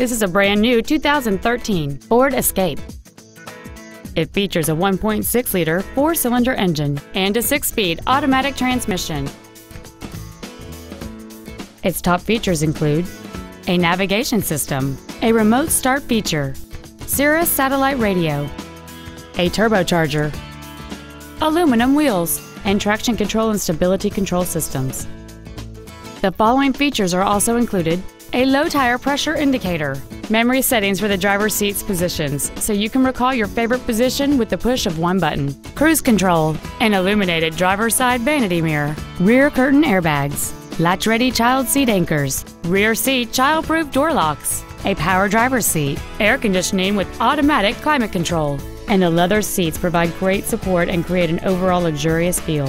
This is a brand new 2013 Ford Escape. It features a 1.6-liter four-cylinder engine and a six-speed automatic transmission. Its top features include a navigation system, a remote start feature, Sirius satellite radio, a turbocharger, aluminum wheels, and traction control and stability control systems. The following features are also included: a low tire pressure indicator, memory settings for the driver's seat's positions, so you can recall your favorite position with the push of one button, cruise control, an illuminated driver's side vanity mirror, rear curtain airbags, latch-ready child seat anchors, rear seat child-proof door locks, a power driver's seat, air conditioning with automatic climate control, and the leather seats provide great support and create an overall luxurious feel.